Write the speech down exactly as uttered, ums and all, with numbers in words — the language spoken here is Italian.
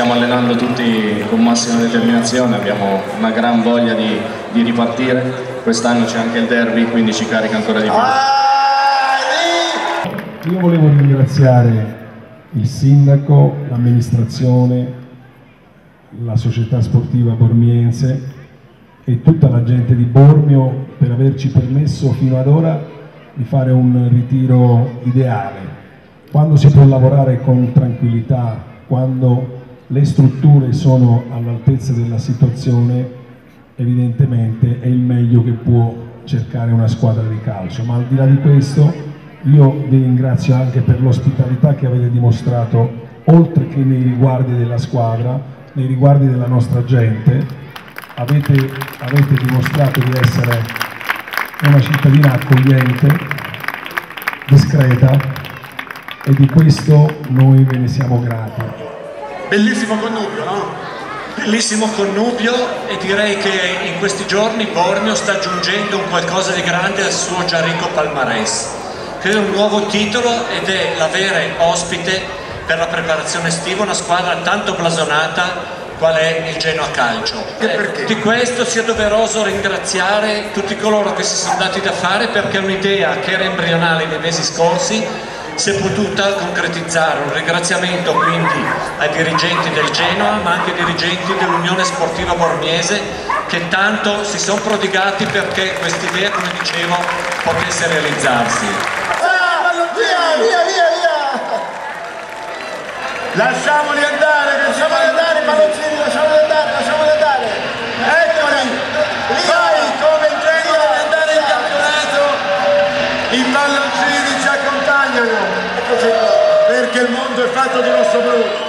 stiamo allenando tutti con massima determinazione, abbiamo una gran voglia di, di ripartire, quest'anno c'è anche il derby, quindi ci carica ancora di più. Io volevo ringraziare il sindaco, l'amministrazione, la società sportiva bormiense e tutta la gente di Bormio per averci permesso fino ad ora di fare un ritiro ideale. Quando si può lavorare con tranquillità, quando le strutture sono all'altezza della situazione, evidentemente è il meglio che può cercare una squadra di calcio. Ma al di là di questo, io vi ringrazio anche per l'ospitalità che avete dimostrato, oltre che nei riguardi della squadra, nei riguardi della nostra gente. Avete, avete dimostrato di essere una cittadina accogliente, discreta, e di questo noi ve ne siamo grati. Bellissimo connubio, no? Bellissimo connubio, e direi che in questi giorni Bormio sta aggiungendo un qualcosa di grande al suo già ricco palmarès. Credo un nuovo titolo, ed è l'avere ospite per la preparazione estiva una squadra tanto blasonata qual è il Genoa Calcio. Eh, di questo sia doveroso ringraziare tutti coloro che si sono dati da fare, perché un'idea che era embrionale nei mesi scorsi si è potuta concretizzare. Un ringraziamento quindi ai dirigenti del Genoa, ma anche ai dirigenti dell'Unione Sportiva Bormiese, che tanto si sono prodigati perché quest'idea, come dicevo, potesse realizzarsi. Ah, via, via, via, via! Lasciamoli andare, lasciamoli andare, palloncini, lasciamoli andare, lasciamoli andare! Eccoli! Vai come il Genoa ad andare in campionato, i palloncini ci accompagnano! Perché il mondo è fatto di rosso blu.